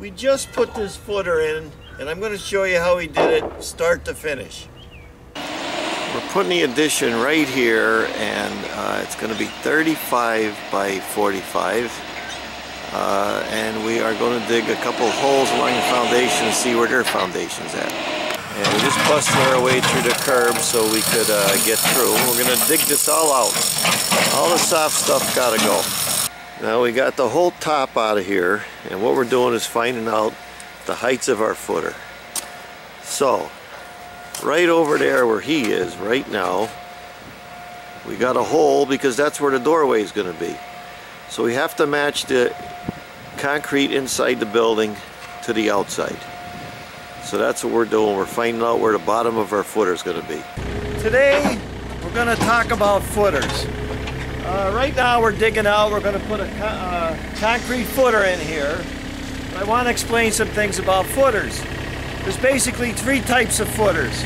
We just put this footer in, and I'm going to show you how we did it start to finish. We're putting the addition right here, and it's going to be 35 by 45. And we are going to dig a couple holes along the foundation and see where their foundation's at. And we're just busting our way through the curb so we could get through. We're going to dig this all out. All the soft stuff got to go. Now we got the whole top out of here, and what we're doing is finding out the heights of our footer. So right over there where he is right now, we got a hole because that's where the doorway is going to be. So we have to match the concrete inside the building to the outside. So that's what we're doing. We're finding out where the bottom of our footer is going to be. Today we're going to talk about footers. Right now we're digging out. We're going to put a concrete footer in here. But I want to explain some things about footers. There's basically three types of footers.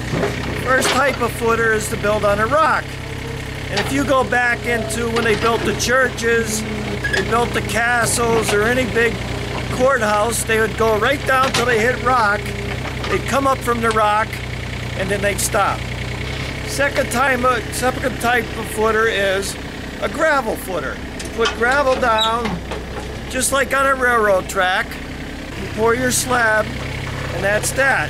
First type of footer is to build on a rock. And if you go back into when they built the churches, they built the castles, or any big courthouse, they would go right down till they hit rock. They'd come up from the rock, and then they'd stop. Second type of footer is a gravel footer. You put gravel down, just like on a railroad track. You pour your slab, and that's that.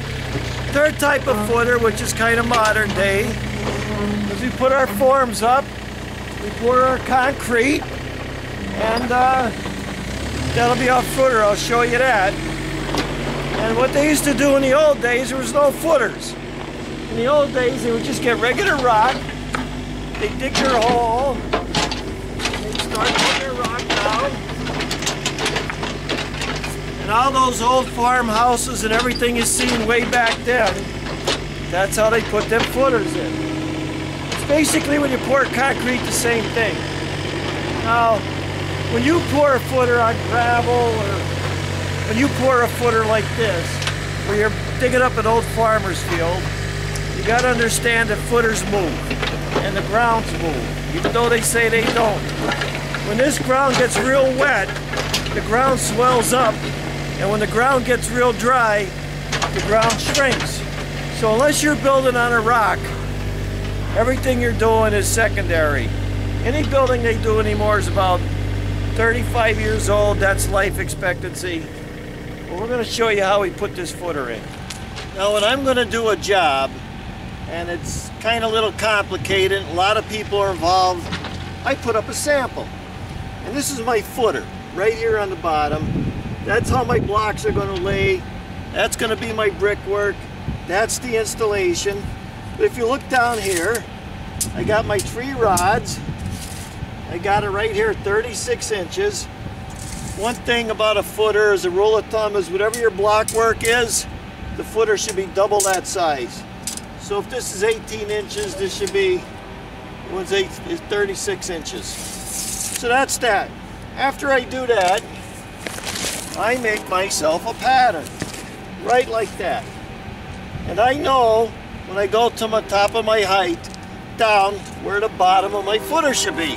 Third type of footer, which is kind of modern day, is we put our forms up, we pour our concrete, and that'll be our footer. I'll show you that. And what they used to do in the old days, there was no footers. In the old days, they would just get regular rock, they dig their hole, they start putting their rock down, and all those old farmhouses and everything you seen way back then, that's how they put them footers in. It's basically when you pour concrete, the same thing. Now, when you pour a footer on gravel, or when you pour a footer like this, where you're digging up an old farmer's field, you got to understand that footers move, and the grounds move, even though they say they don't. When this ground gets real wet, the ground swells up, and when the ground gets real dry, the ground shrinks. So unless you're building on a rock, everything you're doing is secondary. Any building they do anymore is about 35 years old. That's life expectancy. But we're going to show you how we put this footer in. Now when I'm going to do a job, and it's kind of a little complicated, a lot of people are involved, I put up a sample. And this is my footer, right here on the bottom. That's how my blocks are going to lay. That's going to be my brickwork. That's the installation. But if you look down here, I got my three rods. I got it right here, 36 inches. One thing about a footer as a rule of thumb is whatever your block work is, the footer should be double that size. So if this is 18 inches, this should be, one's 36 inches. So that's that. After I do that, I make myself a pattern, right like that. And I know when I go to the top of my height, down where the bottom of my footer should be.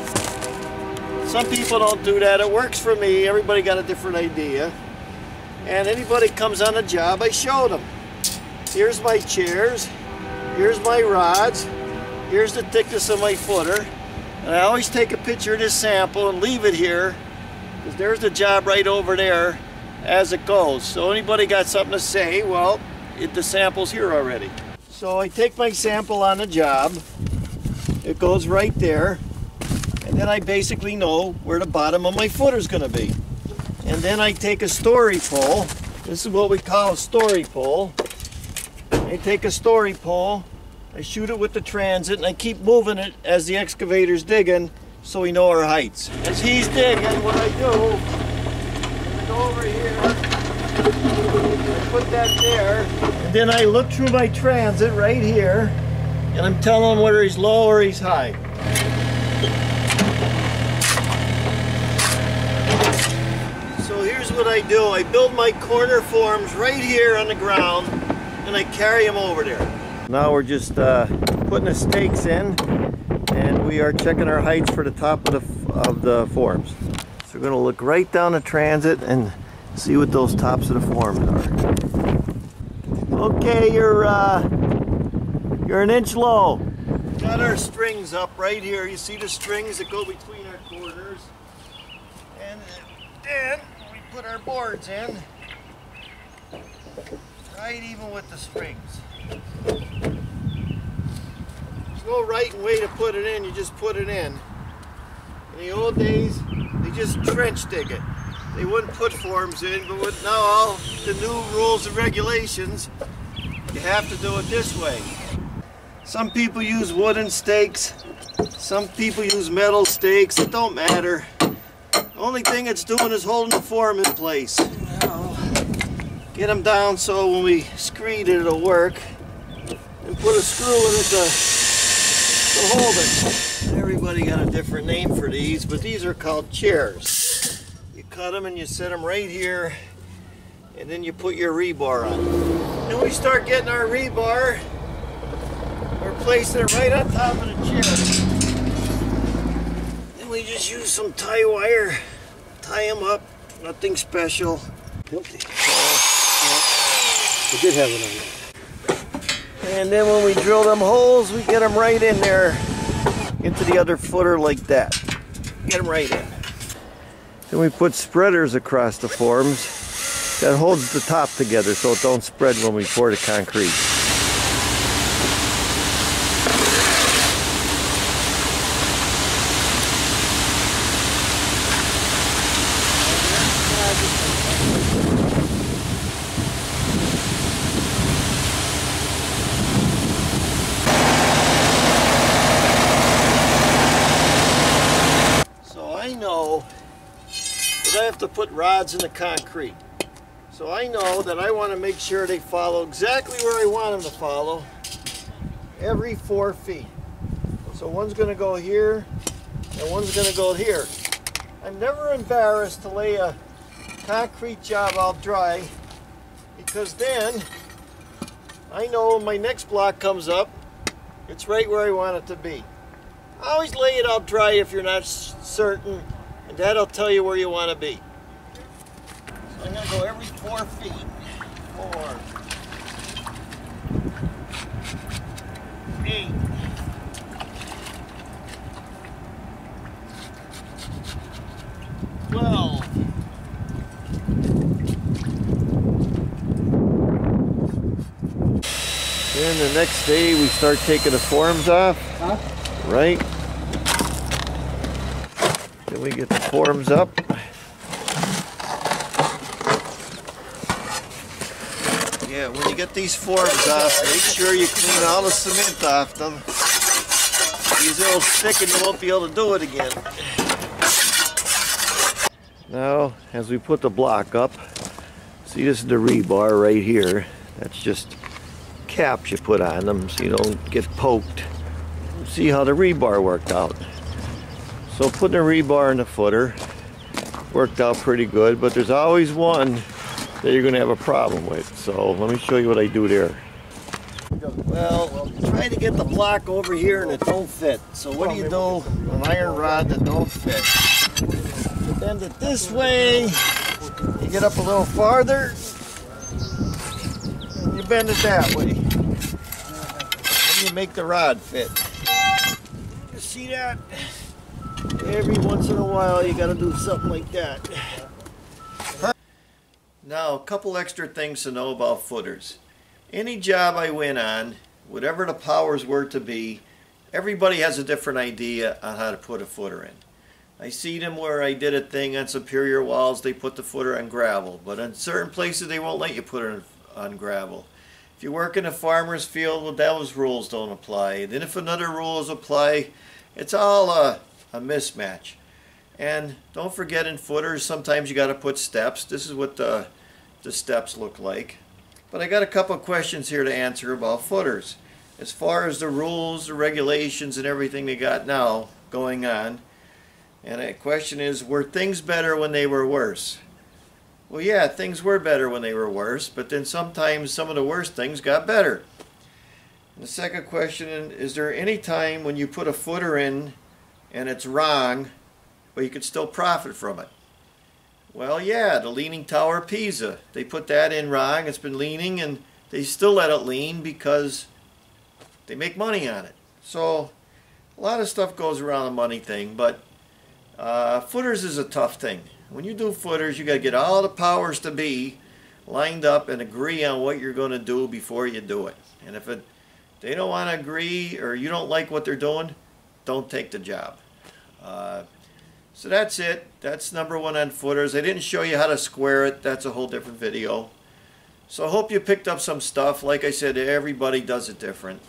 Some people don't do that. It works for me. Everybody got a different idea. And anybody comes on a job, I show them. Here's my chairs. Here's my rods. Here's the thickness of my footer. And I always take a picture of this sample and leave it here, because there's the job right over there as it goes. So anybody got something to say, well, the sample's here already. So I take my sample on the job. It goes right there. And then I basically know where the bottom of my footer is going to be. And then I take a story pole. This is what we call a story pole. I take a story pole, I shoot it with the transit, and I keep moving it as the excavator's digging so we know our heights. As he's digging, what I do, I go over here, I put that there, and then I look through my transit right here, and I'm telling him whether he's low or he's high. So here's what I do. I build my corner forms right here on the ground, and I carry them over there. Now we're just putting the stakes in, and we are checking our heights for the top of the forms. So we're going to look right down the transit and see what those tops of the forms are. Okay, you're an inch low. Got our strings up right here. You see the strings that go between our quarters. And then we put our boards in, right even with the strings. There's no right way to put it in, you just put it in. In the old days, they just trench dig it. They wouldn't put forms in, but with now all the new rules and regulations, you have to do it this way. Some people use wooden stakes, some people use metal stakes, it don't matter. The only thing it's doing is holding the form in place. Now, get them down so when we screed it, it'll work. And put a screw in it to hold it. Everybody got a different name for these, but these are called chairs. You cut them and you set them right here, and then you put your rebar on. Then we start getting our rebar. We're placing it right on top of the chair. We just use some tie wire, tie them up, nothing special. We did have it on there. And then when we drill them holes, we get them right in there into the other footer like that. Get them right in. Then we put spreaders across the forms that holds the top together so it don't spread when we pour the concrete. I have to put rods in the concrete. So I know that I want to make sure they follow exactly where I want them to follow every 4 feet. So one's going to go here and one's going to go here. I'm never embarrassed to lay a concrete job out dry because then I know when my next block comes up, it's right where I want it to be. I always lay it out dry if you're not certain. And that'll tell you where you want to be. So I'm going to go every 4 feet. 4, 8. Then the next day we start taking the forms off. Huh? Right? We get the forms up. Yeah, when you get these forms off, make sure you clean all the cement off them. These will stick and you won't be able to do it again. Now, as we put the block up, see this is the rebar right here. That's just caps you put on them so you don't get poked. See how the rebar worked out. So putting a rebar in the footer worked out pretty good, but there's always one that you're going to have a problem with. So let me show you what I do there. Well, try to get the block over here and it don't fit. So what do you do with an iron rod that don't fit? You bend it this way, you get up a little farther, and you bend it that way. And you make the rod fit. You see that? Every once in a while you got to do something like that. Now a couple extra things to know about footers. Any job I went on, whatever the powers were to be, everybody has a different idea on how to put a footer in. I see them where I did a thing on Superior Walls, they put the footer on gravel, but in certain places they won't let you put it on gravel. If you work in a farmer's field, well, those rules don't apply. Then if another rules apply, it's all a mismatch. And don't forget, in footers sometimes you got to put steps. This is what the steps look like. But I got a couple of questions here to answer about footers as far as the rules, the regulations, and everything they got now going on. And a question is, were things better when they were worse? Well, yeah, things were better when they were worse, but then sometimes some of the worst things got better. And the second question is, there any time when you put a footer in and it's wrong, but you could still profit from it? Well, yeah, the Leaning Tower of Pisa. They put that in wrong. It's been leaning, and they still let it lean because they make money on it. So a lot of stuff goes around the money thing, but footers is a tough thing. When you do footers, you got to get all the powers to be lined up and agree on what you're going to do before you do it. And if they don't want to agree, or you don't like what they're doing, don't take the job. So that's it. That's number one on footers. I didn't show you how to square it. That's a whole different video. So I hope you picked up some stuff. Like I said, everybody does it different.